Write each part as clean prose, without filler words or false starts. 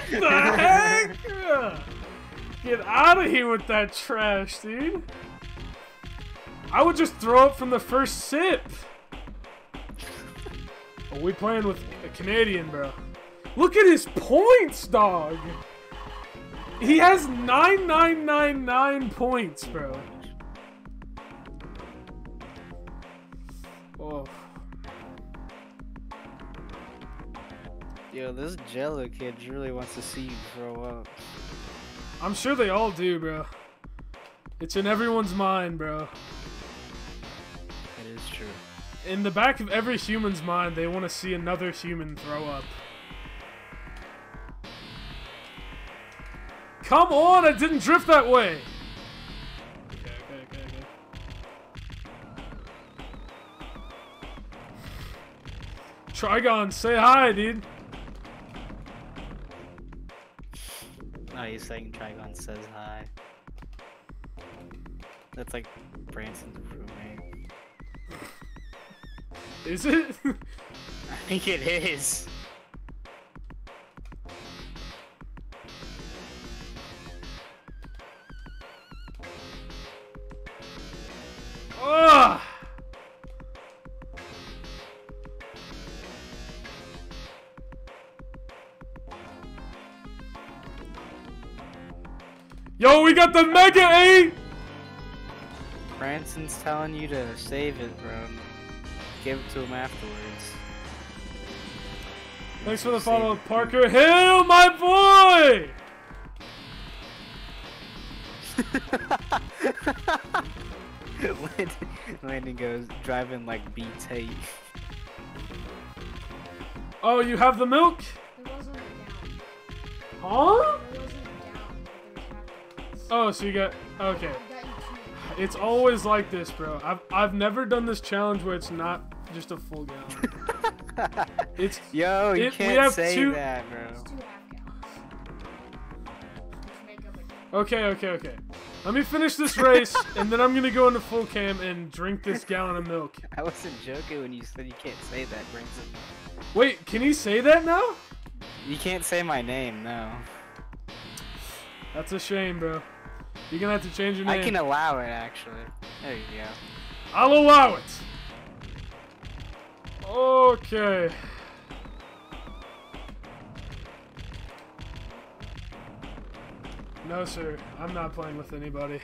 What the heck? Get out of here with that trash, dude. I would just throw up from the first sip. Are we playing with a Canadian, bro? Look at his points, dog. He has 9,999 points, bro. Oh. Yo, this Jello kid really wants to see you grow up. I'm sure they all do, bro. It's in everyone's mind, bro. It is true. In the back of every human's mind, they want to see another human throw up. Come on, I didn't drift that way! Okay. Trigon, say hi, dude! Oh, he's saying Trigon says hi. That's like Branson's roommate. Is it? I think it is. Ugh! Yo, we got the Mega 8! Branson's telling you to save it, bro. Give it to him afterwards. Thanks for the follow, Parker Hill, my boy! Landon goes driving like BT. Oh, you have the milk? It wasn't down. Huh? It wasn't down. Oh, so you got okay. It's always like this, bro. I've never done this challenge where it's not just a full gallon. It's yo, you can't say that, bro. It's 2 half gallons. Okay. Let me finish this race, and then I'm gonna go into full cam and drink this gallon of milk. I wasn't joking when you said you can't say that, Branson. Wait, can he say that now? You can't say my name, no. That's a shame, bro. You're gonna have to change your name. I can allow it, actually. There you go. I'll allow it! Okay. No, sir. I'm not playing with anybody.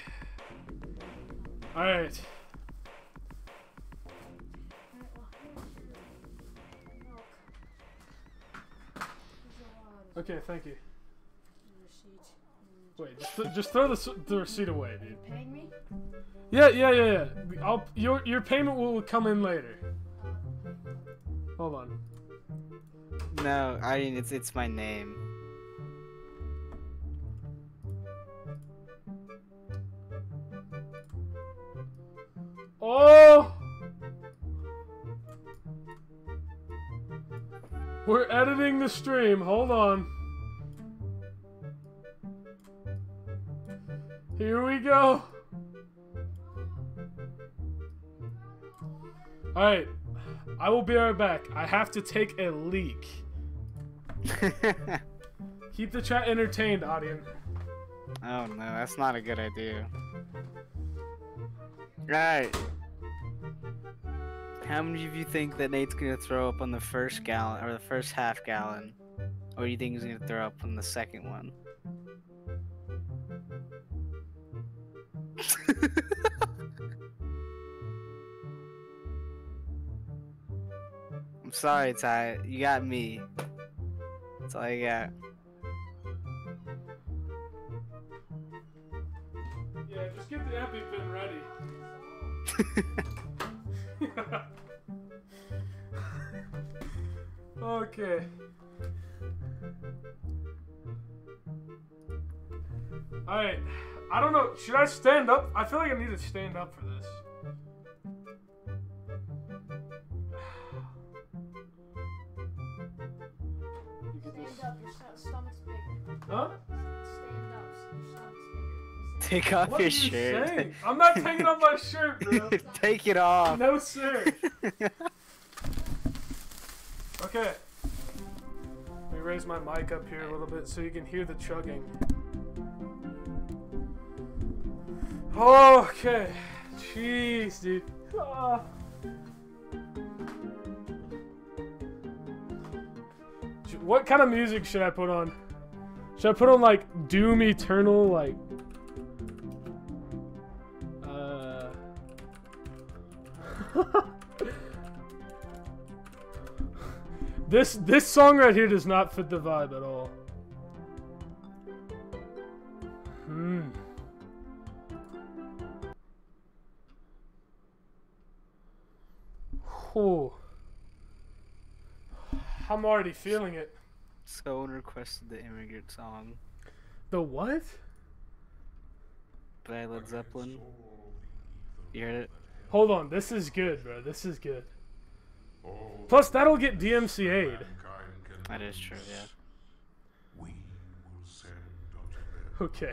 Alright. Okay, thank you. Wait, just throw the receipt away, dude. Yeah. Your payment will come in later. Hold on. No, I mean, it's my name. Oh! We're editing the stream. Hold on. Here we go. Alright. I will be right back. I have to take a leak. Keep the chat entertained, audience. Oh no, that's not a good idea. Alright. How many of you think that Nate's gonna throw up on the first gallon or the first half gallon? Or do you think he's gonna throw up on the second one? I'm sorry, Ty. You got me. That's all you got. Yeah, just get the EpiPen ready. Okay. Alright. I don't know. Should I stand up? I feel like I need to stand up for this. Stand up. Your stomach's bigger. Huh? Stand up. Your stomach's bigger. Take off your shirt. Saying? I'm not taking off my shirt, bro. Take it off. No, sir. Okay. Are you raise my mic up here a little bit so you can hear the chugging. Okay. Jeez, dude. Ah. What kind of music should I put on? Should I put on, like, Doom Eternal, like... This song right here does not fit the vibe at all. Hmm. Oh. I'm already feeling it. Someone requested the Immigrant song. The what? By Led Zeppelin. You heard it? Hold on, this is good, bro. This is good. Plus, that'll get DMCA'd. That is true, yeah. Okay.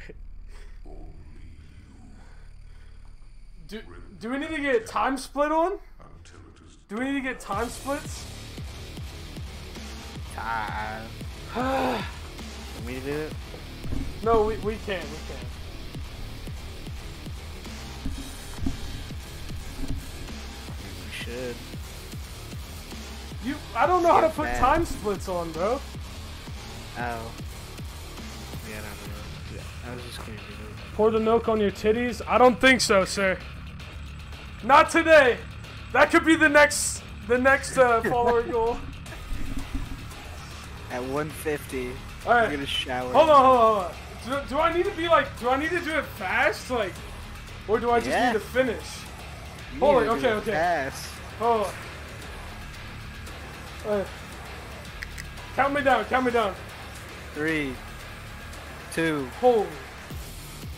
Do we need to get time split on? Do we need to get time splits? Time. Can we do it? No, we can't. We can't. We should. I don't know how to put time splits on, bro. Oh. Yeah, I don't know. Yeah, I was just gonna do it. Pour the milk on your titties? I don't think so, sir. Not today. That could be the next follower goal. At 150, all right. I'm gonna shower. Hold on. Do I need to be like? Do I need to do it fast, like, or do I just need to finish? Hold on. Okay. Fast. Hold on. All right. Count me down. 3, 2, hold.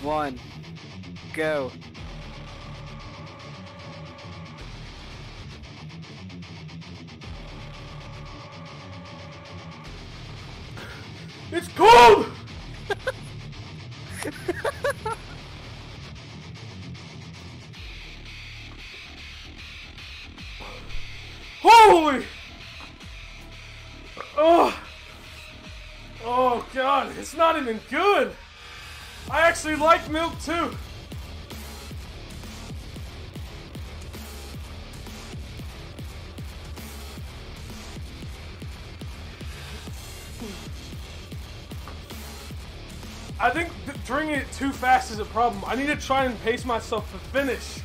1, go. It's cold! Holy! Oh god, it's not even good! I actually like milk too! I think drinking it too fast is a problem. I need to try and pace myself to finish.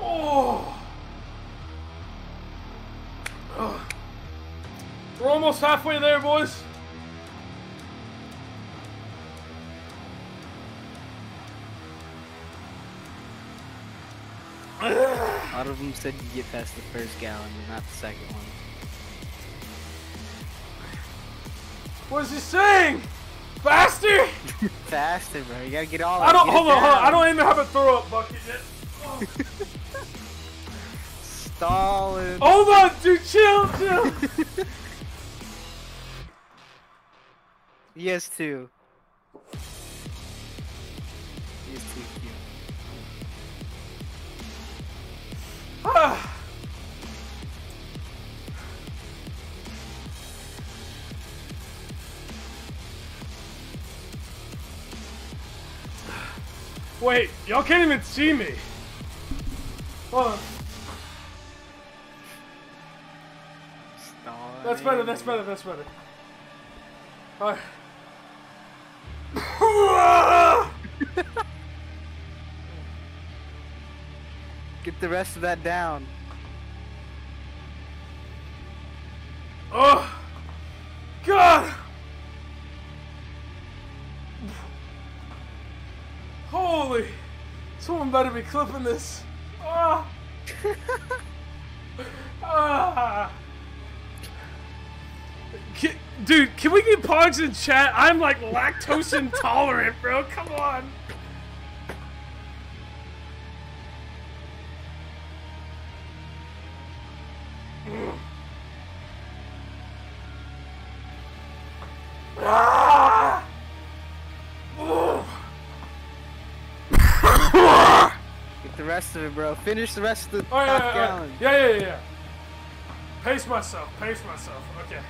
Oh. Ugh. We're almost halfway there, boys. A lot of them said you get past the first gallon, not the second one. What is he saying? Faster! Faster, bro. You gotta get all. Hold on. I don't even have a throw up bucket yet. Oh. Stalin. Hold on, dude. Chill. Yes, too. Yes, too. Wait, y'all can't even see me. That's better. All right. Get the rest of that down. Oh, God! Holy! Someone better be clipping this. Ah! Ah! Dude, can we get Pogs in chat? I'm like lactose intolerant, bro. Come on. the rest of it, bro. Finish the rest of the gallon. Yeah. Pace myself. Okay.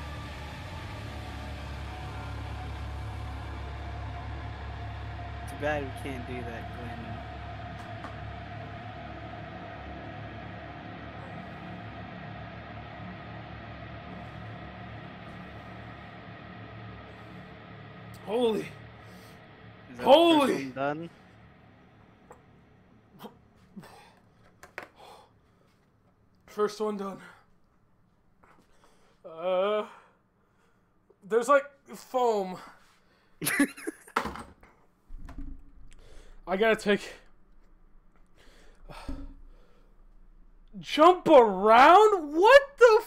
Too bad we can't do that, Glenn. Holy! Done. First one done. There's like foam. I gotta take. Jump around? What the?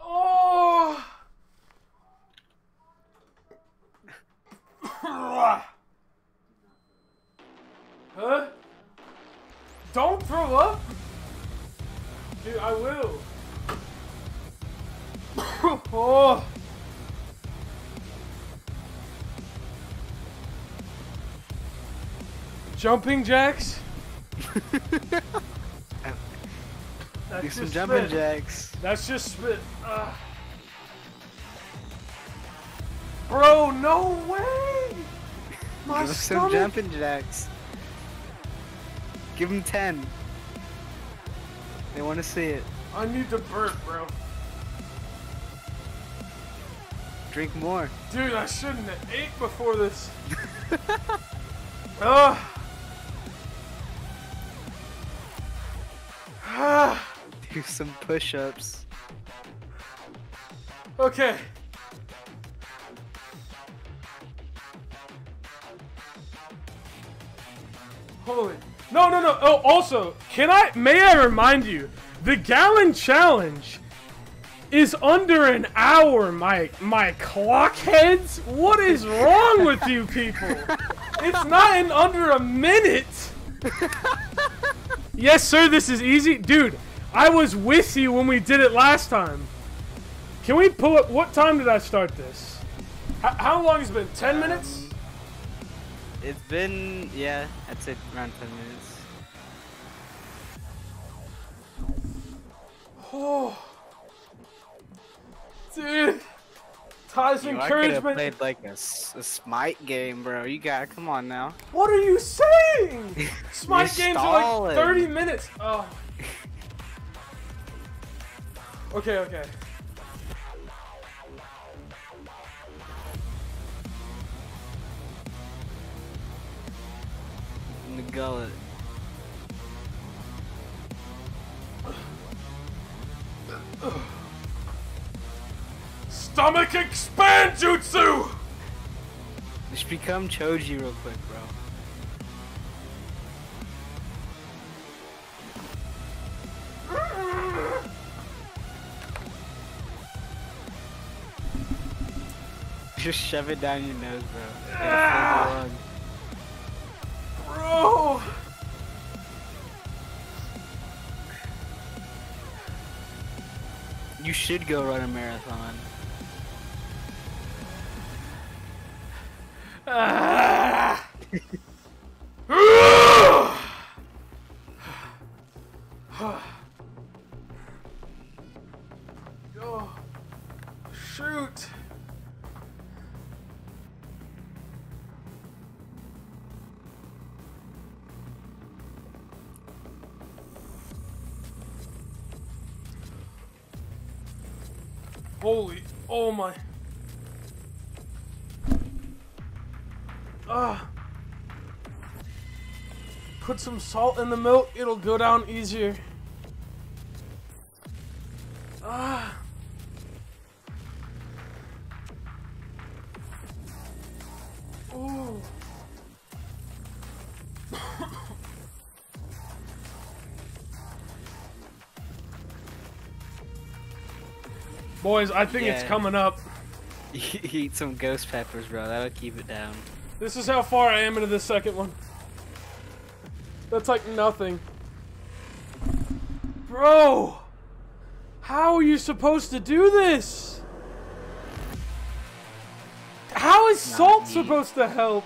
Oh. Huh? Don't throw up? Dude, I will. Oh. Jumping jacks? That's do some jumping jacks. That's just spit. Bro, no way! My stomach. Some jumping jacks. Give them 10. They want to see it. I need to burp, bro. Drink more. Dude, I shouldn't have ate before this. Do some push-ups. Okay. Holy. No. Oh, also, may I remind you, the gallon challenge is under an hour, my clock heads. What is wrong with you people? It's not in under a minute. Yes, sir, this is easy. Dude, I was with you when we did it last time. Can we pull up, what time did I start this? How long has it been, 10 minutes? It's been, yeah, I'd say around 10 minutes. Oh, dude, Ty's encouragement. I could've played like a Smite game, bro. You gotta come on now. What are you saying? Smite games are like 30 minutes. Oh. Okay. The gullet. Stomach expand jutsu. Just become Choji real quick, bro. Just shove it down your nose, bro. Yeah. Bro! You should go run a marathon. Oh, shoot! Holy, oh my. Put some salt in the milk, it'll go down easier. Oh. Boys, I think it's coming up. Eat some ghost peppers, bro. That'll keep it down. This is how far I am into the second one. That's like nothing. Bro! How are you supposed to do this? How is salt supposed to help?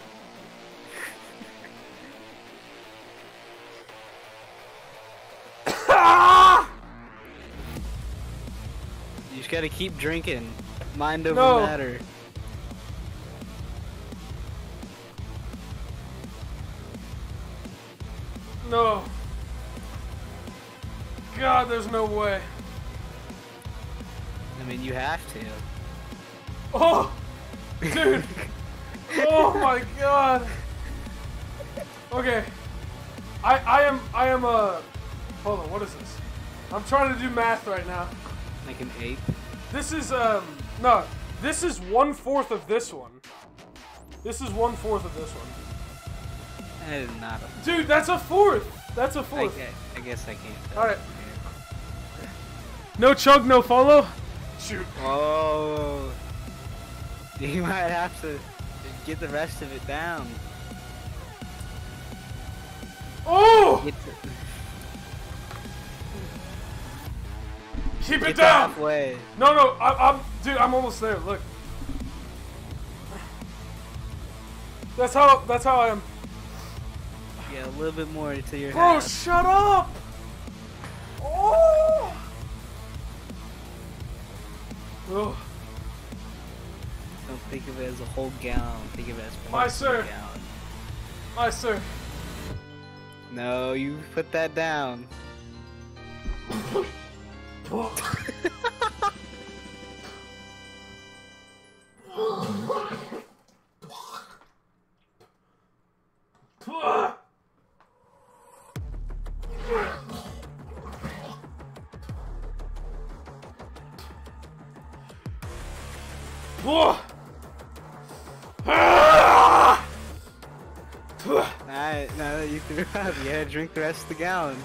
gotta keep drinking. Mind over matter. No. God, there's no way. I mean, you have to. Oh! Dude! Oh my God! Okay. I am a... Hold on, what is this? I'm trying to do math right now. Like an 8? This is, no. This is 1/4 of this one. This is 1/4 of this one. That is not a... Dude, that's a 4th! That's a 4th. I guess I can't tell. Alright. No chug, no follow? Shoot. Oh. You might have to get the rest of it down. Oh! Keep it down! Halfway. No, no, I'm almost there, look. That's how I am. Yeah, a little bit more until you're Bro, half. Shut up! Oh! Oh. Don't think of it as a whole gallon, think of it as one gallon. My sir! My sir! No, you put that down. Now that you threw up, you gotta drink the rest of the gallon.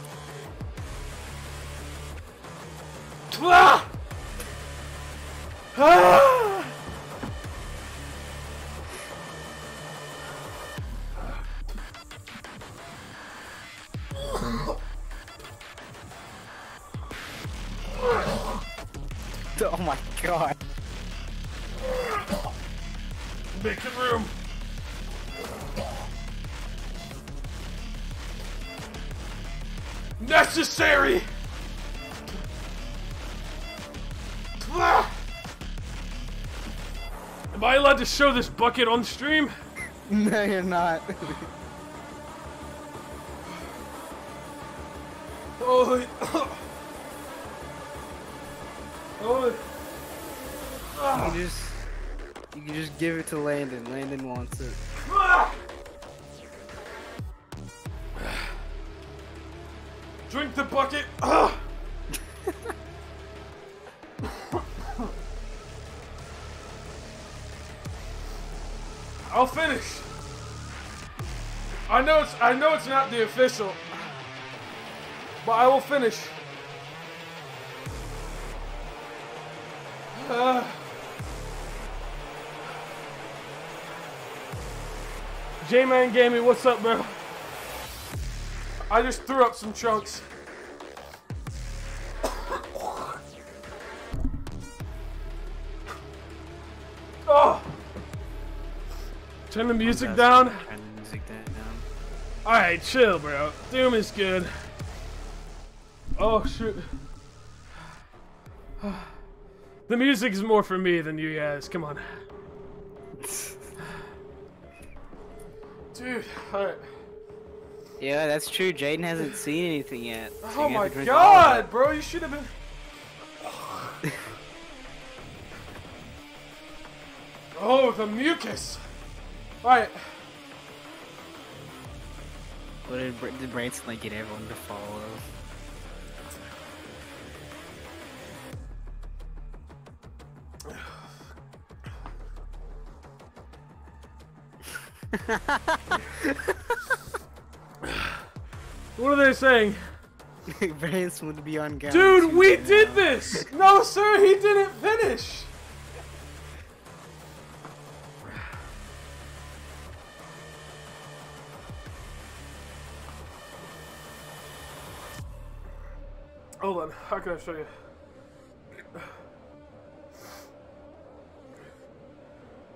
Oh my God. Make the room. Necessary! Am I allowed to show this bucket on stream? No, you're not. Holy... Holy... You can just give it to Landon. Landon wants it. Drink the bucket! Ugh. I'll finish. I know it's not the official, but I will finish. J-Man Gaming, what's up, bro? I just threw up some chunks. Oh! Turn the music down. Turn the music down. Alright, chill, bro. Doom is good. Oh, shoot. The music is more for me than you guys. Come on. Dude, alright. Yeah, that's true. Jaden hasn't seen anything yet. So oh my God, bro! You should have been. Oh, the mucus! All right. What did Branson like get everyone to follow? What are they saying? Branson would be on guard. Dude, we did this! No, sir, he didn't finish! Hold on, how can I show you?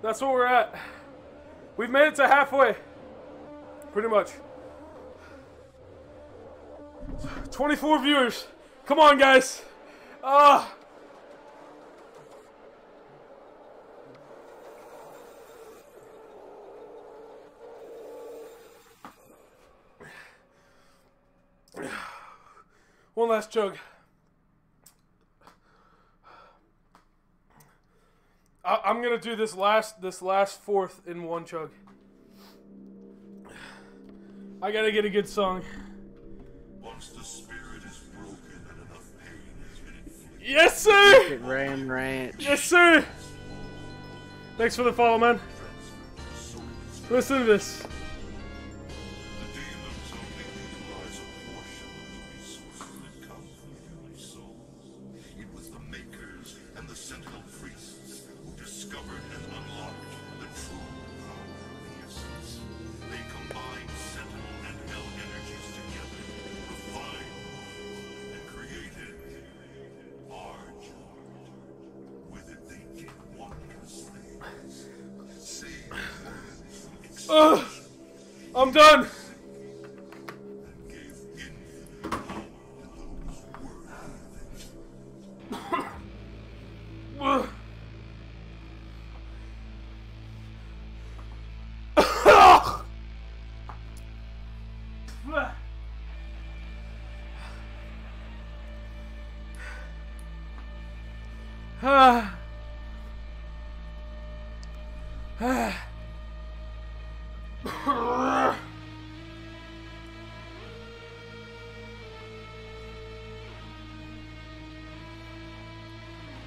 That's where we're at. We've made it to halfway. Pretty much. 24 viewers. Come on, guys. One last chug. I'm gonna do this last fourth in one chug. I gotta get a good song. Once the spirit is broken and enough pain has been inflicted. Yes, sir. Ram Ranch. Yes, sir. Thanks for the follow, man. Listen to this. Ugh, I'm done.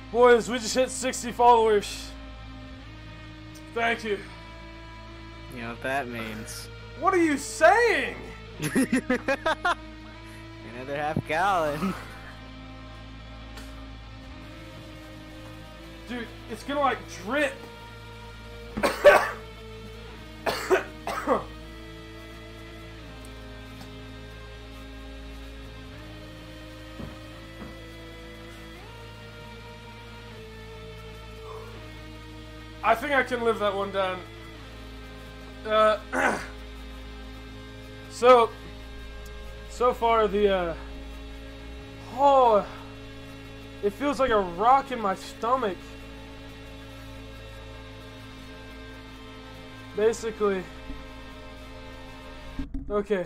Boys, we just hit 60 followers. Thank you. You know what that means. What are you saying? Another half gallon. Dude, it's gonna like drip. I think I can live that one down. So far the oh, it feels like a rock in my stomach. Basically, okay.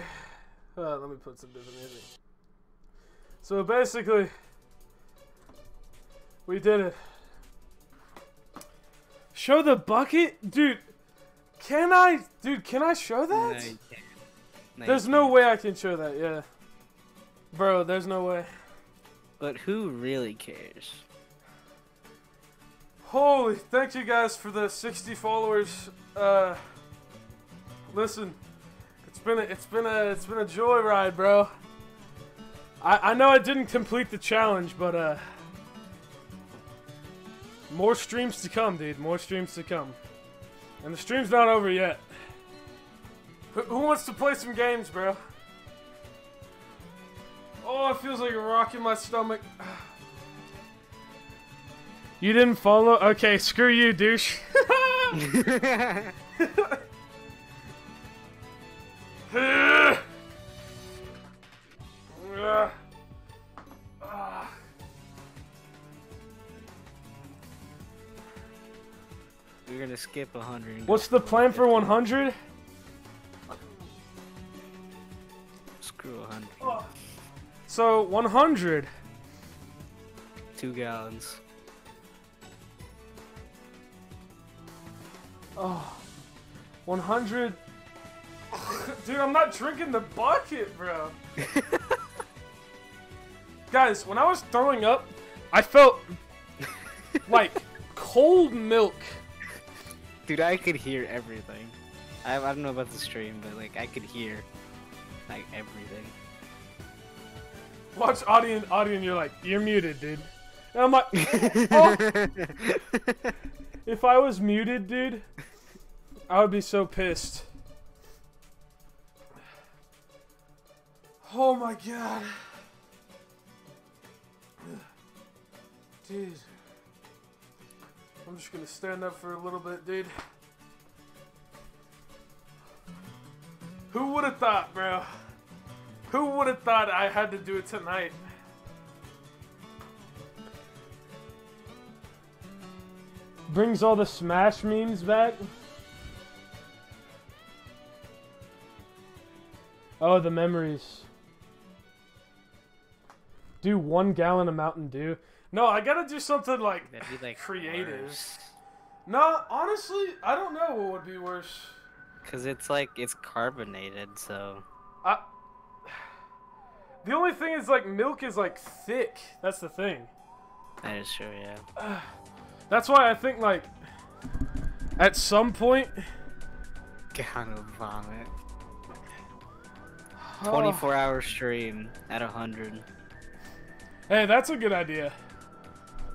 Let me put some different music. So basically, we did it. Show the bucket? Dude, can I show that? No, you can't. No, there's no way I can show that, yeah. Bro, there's no way. But who really cares? Holy, thank you guys for the 60 followers. Listen, it's been a joy ride, bro. I know I didn't complete the challenge, but more streams to come, dude. More streams to come. And the stream's not over yet. Who wants to play some games, bro? Oh, it feels like a rock in my stomach. You didn't follow? Okay, screw you, douche. We're gonna skip 100. What's the plan for 100? Screw 100. Oh. So 100. 2 gallons. Oh, 100. Dude, I'm not drinking the bucket, bro. Guys, when I was throwing up, I felt like cold milk. Dude, I could hear everything. I don't know about the stream, but like I could hear like everything. Watch Audion, you're like, you're muted, dude. And I'm like, oh. If I was muted, dude, I would be so pissed. Oh my god. Dude. I'm just gonna stand up for a little bit, dude. Who would have thought, bro? Who would have thought I had to do it tonight? Brings all the Smash memes back. Oh, the memories. do 1 gallon of Mountain Dew. No, I gotta do something like creative. Worse. No, honestly, I don't know what would be worse. Cause it's like it's carbonated, so. The only thing is like milk is like thick. That's the thing. That is true, yeah. That's why I think like at some point. Gonna vomit. 24-hour stream at 100. Hey, that's a good idea.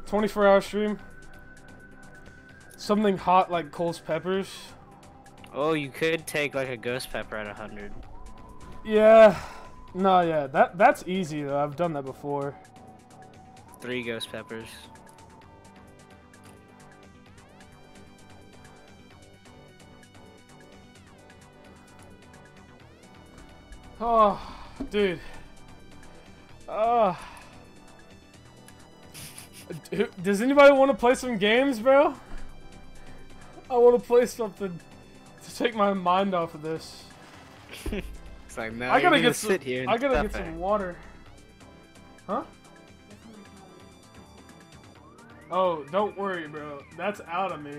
24-hour stream. Something hot like Cole's Peppers. Oh, you could take like a ghost pepper at 100. Yeah. No, yeah. That's easy though. I've done that before. 3 ghost peppers. Oh, dude. Does anybody want to play some games, bro? I want to play something to take my mind off of this. It's like, no, I gotta get some, sit here and I gotta get some water. Huh? Oh, don't worry, bro. That's out of me.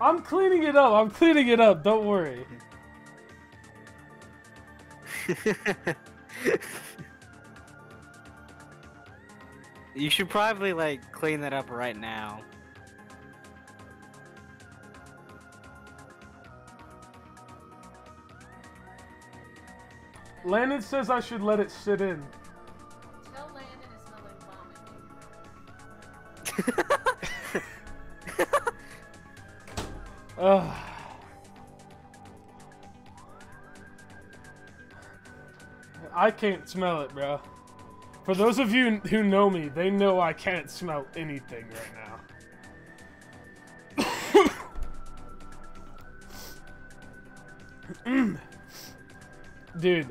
I'm cleaning it up. I'm cleaning it up. Don't worry. You should probably like clean that up right now. Landon says I should let it sit in. Tell Landon it smells like vomit. Ugh. I can't smell it, bro. For those of you who know me, they know I can't smell anything right now. Dude.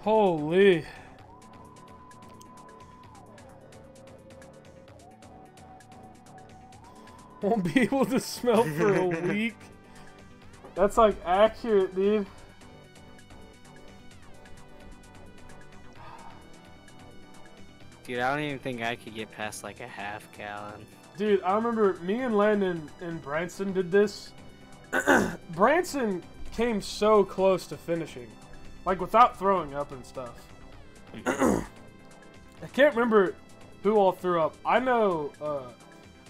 Holy. Won't be able to smell for a week. That's like accurate, dude. Dude, I don't even think I could get past like a 1/2 gallon. Dude, I remember me and Landon and Branson did this. Branson came so close to finishing. Like, without throwing up and stuff. I can't remember who all threw up. I know,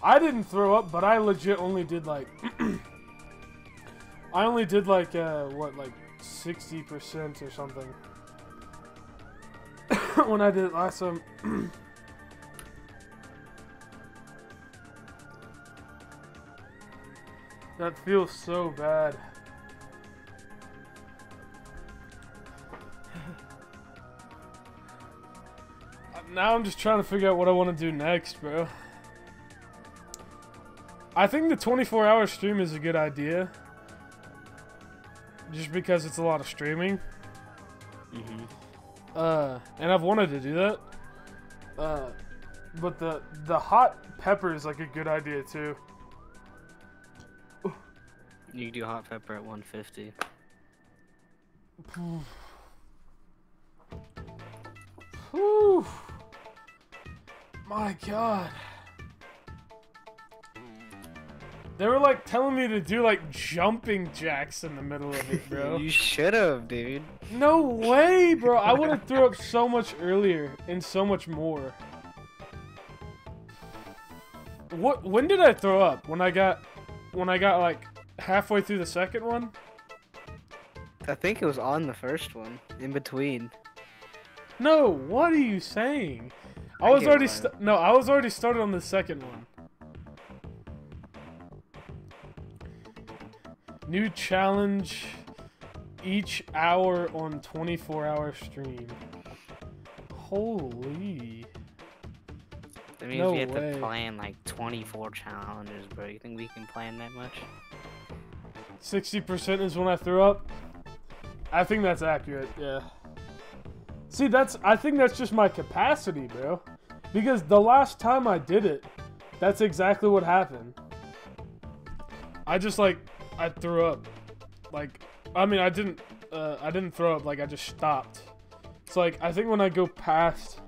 I didn't throw up, but I legit only did, like, I only did, like, what, like, 60% or something. When I did it last time. That feels so bad. Now I'm just trying to figure out what I want to do next, bro. I think the 24-hour stream is a good idea. Just because it's a lot of streaming. Mm-hmm. And I've wanted to do that. But the hot pepper is like a good idea too. You can do hot pepper at 150. Whew. My God. They were like telling me to do like jumping jacks in the middle of it, bro. You should have, dude. No way, bro. I would have threw up so much earlier and so much more. What? When did I throw up? When I got like halfway through the second one? I think it was on the first one, in between. No, what are you saying? I was already I was already started on the second one. New challenge each hour on 24-hour stream. Holy. That means no we have way. To plan like 24 challenges, bro. You think we can plan that much? 60% is when I threw up. I think that's accurate, yeah. See, I think that's just my capacity, bro. Because the last time I did it, that's exactly what happened. I just like I threw up. Like, I mean, I didn't I didn't throw up, like, I just stopped. It's like, I think when I go past...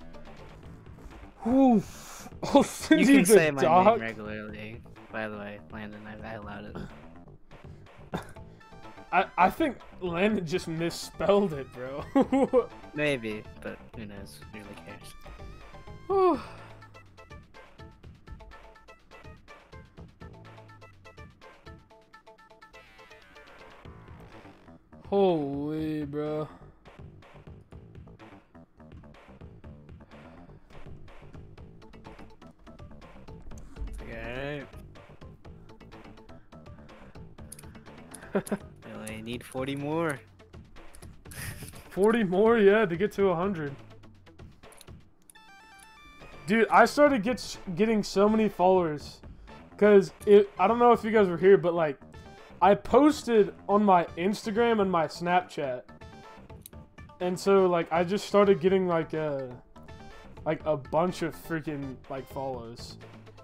Oof. I'll send you can say my name regularly, by the way, Landon, I allowed it. I think Landon just misspelled it, bro. Maybe, but who knows, who really cares. Whew. Holy, bro. Okay. I need 40 more. 40 more, yeah, to get to 100. Dude, I started getting so many followers. Because, I don't know if you guys were here, but like, I posted on my Instagram and my Snapchat, and so like I just started getting like a bunch of freaking like follows,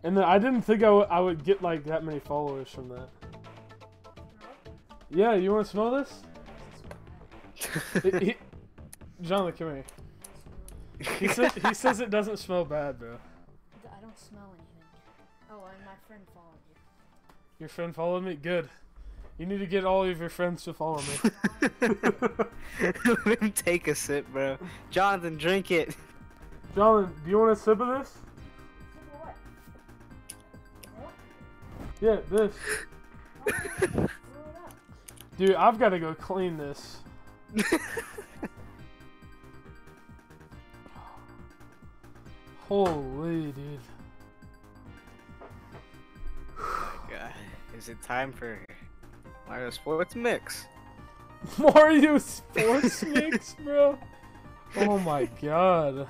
and then I didn't think I would get like that many followers from that. Yeah, you want to smell this? Jonathan, come here. He says it doesn't smell bad, bro. I don't smell anything. Oh, and my friend followed you. Your friend followed me? Good. You need to get all of your friends to follow me. Let me take a sip, bro. Jonathan, drink it. Jonathan, do you want a sip of this? What? Yeah, this. Dude, I've got to go clean this. Holy, dude. Oh my God. Is it time for... Mario Sports Mix. Mario Sports Mix, bro? Oh my God.